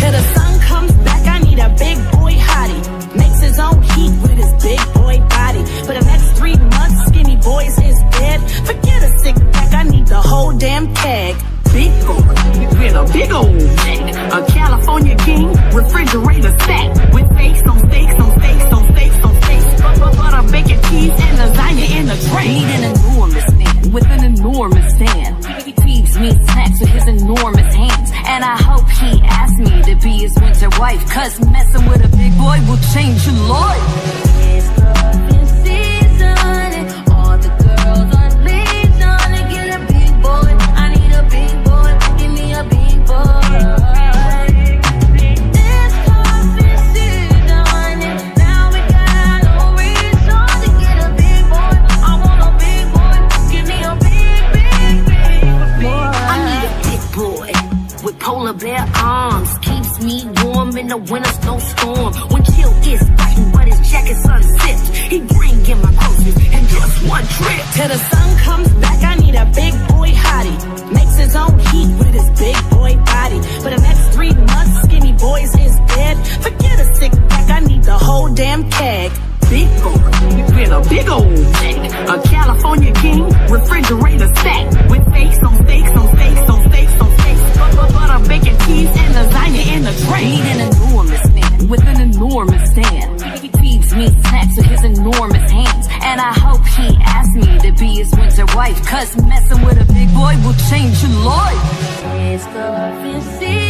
Till the sun comes back, I need a big boy hottie. Makes his own heat with his big boy body. For the next 3 months, skinny boys is dead. Forget a six pack, I need the whole damn keg. Big boy with a big old neck, a California king, refrigerator stack with steaks on steaks on steaks on steaks on steaks, butter, bacon, cheese, and lasagna in the tray. Need an enormous man with an enormous stand. He feeds me snacks with his enormous hands, and I hope he asks me to be his winter wife, 'cause messing with a big boy will change your life. Their arms keeps me warm in the winter snowstorm. When chill is biting, but his jacket's unzipped. He bring in my groceries in just one trip. Till the sun comes back, I need a big boy hottie. Makes his own heat with his big boy body. For the next 3 months, skinny boys is dead. Forget a six pack, I need the whole damn keg. Big boy with a big old neck, a California king, refrigerator stack with steaks on steaks on steaks on steaks on steaks, butter, bacon, cheese, and lasagna in the tray. Need an enormous man with an enormous stand. He feeds me snacks with his enormous hands, and I hope he asks me to be his winter wife, 'cause messing with a big boy will change your life. It's